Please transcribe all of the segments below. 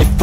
If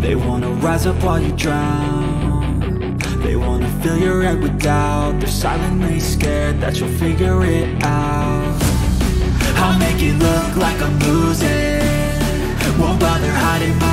They wanna rise up while you drown. They wanna fill your head with doubt. They're silently scared that you'll figure it out. I'll make it look like I'm losing. Won't bother hiding my